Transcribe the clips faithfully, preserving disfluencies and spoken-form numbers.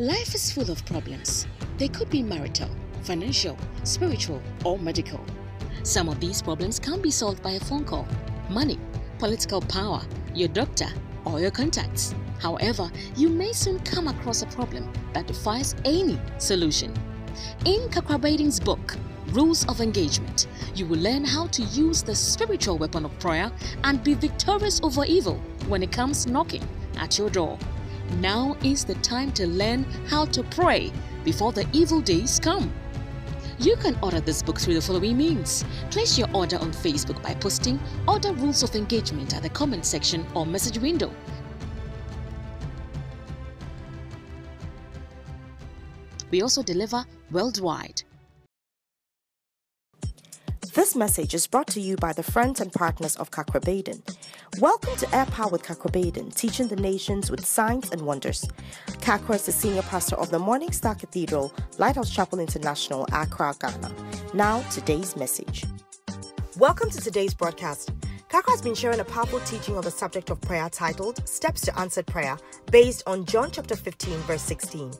Life is full of problems. They could be marital, financial, spiritual, or medical. Some of these problems can be solved by a phone call, money, political power, your doctor, or your contacts. However, you may soon come across a problem that defies any solution. In Kakra Baiden's book, Rules of Engagement, you will learn how to use the spiritual weapon of prayer and be victorious over evil when it comes knocking at your door. Now is the time to learn how to pray before the evil days come. You can order this book through the following means. Place your order on Facebook by posting Order Rules of Engagement at the comment section or message window. We also deliver worldwide. This message is brought to you by the friends and partners of Kakra Baiden. Welcome to Air Power with Kakra Baiden, teaching the nations with signs and wonders. Kakra is the senior pastor of the Morning Star Cathedral, Lighthouse Chapel International, Accra, Ghana. Now, today's message. Welcome to today's broadcast. Kakra has been sharing a powerful teaching on the subject of prayer titled Steps to Answered Prayer, based on John chapter fifteen, verse sixteen.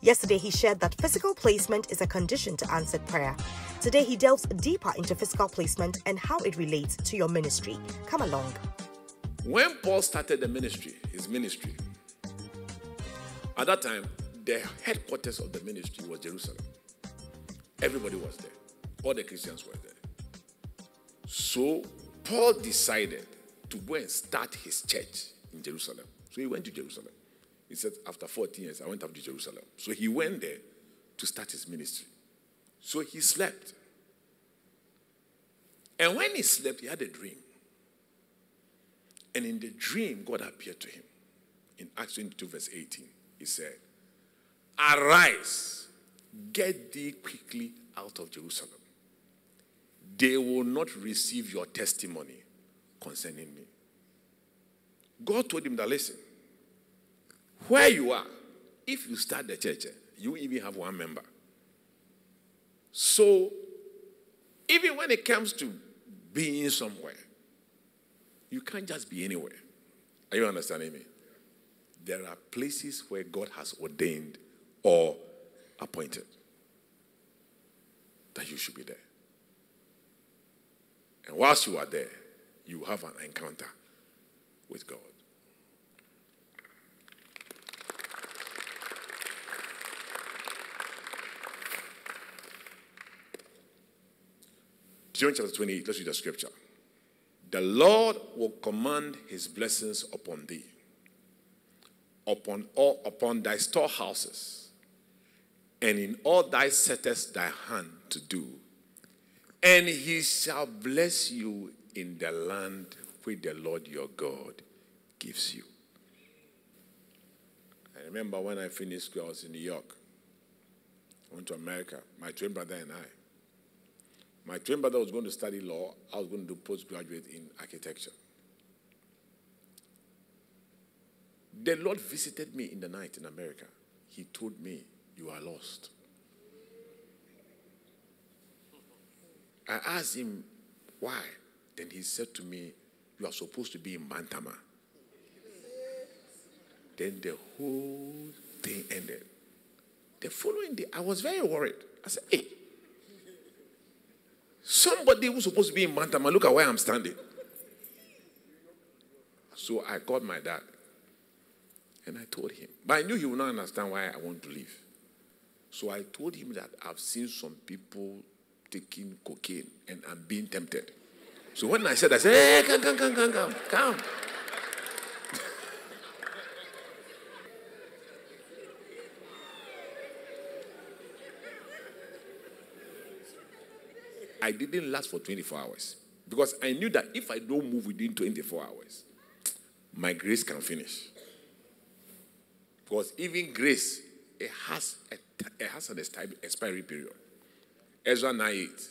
Yesterday, he shared that physical placement is a condition to answered prayer. Today, he delves deeper into physical placement and how it relates to your ministry. Come along. When Paul started the ministry, his ministry, at that time, the headquarters of the ministry was Jerusalem. Everybody was there. All the Christians were there. So, Paul decided to go and start his church in Jerusalem. So, he went to Jerusalem. He said, after fourteen years, I went up to Jerusalem. So he went there to start his ministry. So he slept. And when he slept, he had a dream. And in the dream, God appeared to him. In Acts twenty-two, verse eighteen, he said, "Arise, get thee quickly out of Jerusalem. They will not receive your testimony concerning me." God told him that, listen, where you are, if you start the church, you even have one member. So, even when it comes to being somewhere, you can't just be anywhere. Are you understanding me? There are places where God has ordained or appointed that you should be there. And whilst you are there, you have an encounter with God. John chapter twenty-eight, let's read the scripture. "The Lord will command his blessings upon thee, upon all, upon thy storehouses, and in all thy settest thy hand to do. And he shall bless you in the land which the Lord your God gives you." I remember when I finished school, I was in New York. I went to America, my twin brother and I. My twin brother was going to study law. I was going to do postgraduate in architecture. The Lord visited me in the night in America. He told me, "You are lost." I asked him, "Why?" Then he said to me, "You are supposed to be in Bantama." Then the whole thing ended. The following day, I was very worried. I said, "Hey, somebody who's supposed to be in Bantama, look at where I'm standing." So I called my dad and I told him. But I knew he would not understand why I want to leave. So I told him that I've seen some people taking cocaine and I'm being tempted. So when I said, I said, "Hey, come, come, come, come, come, come." I didn't last for twenty-four hours because I knew that if I don't move within twenty-four hours, my grace can finish. Because even grace, it has, a, it has an expiry period. Ezra nine eight.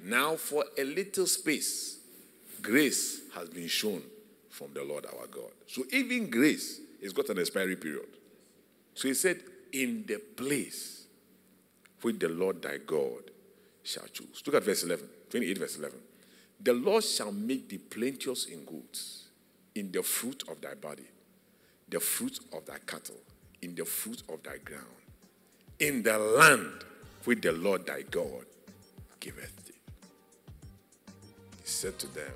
"Now for a little space, grace has been shown from the Lord our God." So even grace has got an expiry period. So he said, "In the place with the Lord thy God shall choose." Look at verse eleven, twenty-eight verse eleven. "The Lord shall make thee plenteous in goods, in the fruit of thy body, the fruit of thy cattle, in the fruit of thy ground, in the land which the Lord thy God giveth thee. He said to them,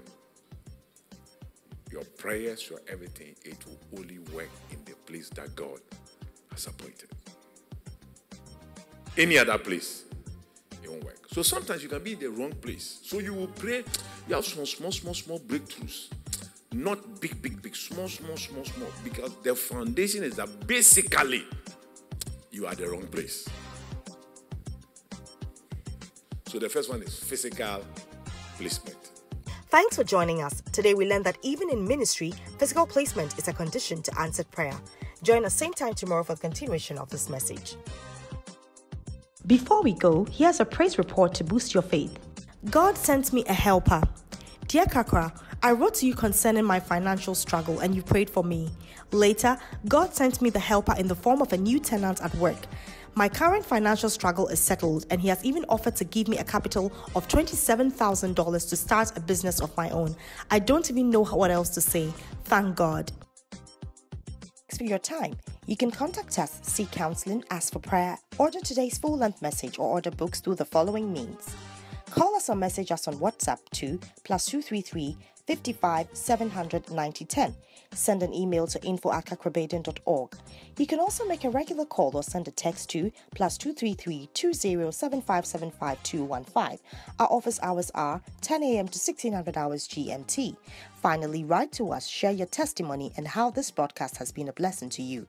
your prayers, your everything, it will only work in the place that God has appointed. Any other place, it won't work. So sometimes you can be in the wrong place. So you will pray, you have some small, small, small breakthroughs. Not big, big, big, small, small, small, small. Because the foundation is that basically you are the wrong place. So the first one is physical placement. Thanks for joining us. Today we learned that even in ministry, physical placement is a condition to answered prayer. Join us same time tomorrow for the continuation of this message. Before we go, here's a praise report to boost your faith. God sent me a helper. Dear Kakra, I wrote to you concerning my financial struggle and you prayed for me. Later, God sent me the helper in the form of a new tenant at work. My current financial struggle is settled and he has even offered to give me a capital of twenty-seven thousand dollars to start a business of my own. I don't even know what else to say. Thank God. Thanks for your time. You can contact us, seek counseling, ask for prayer, order today's full-length message or order books through the following means. Call us or message us on WhatsApp to plus two three three, five five, seven hundred, ninety ten. Send an email to info at kakra baiden dot org. You can also make a regular call or send a text to plus two three three, two zero seven five seven five two one five. Our office hours are ten a m to sixteen hundred hours G M T. Finally, write to us, share your testimony and how this broadcast has been a blessing to you.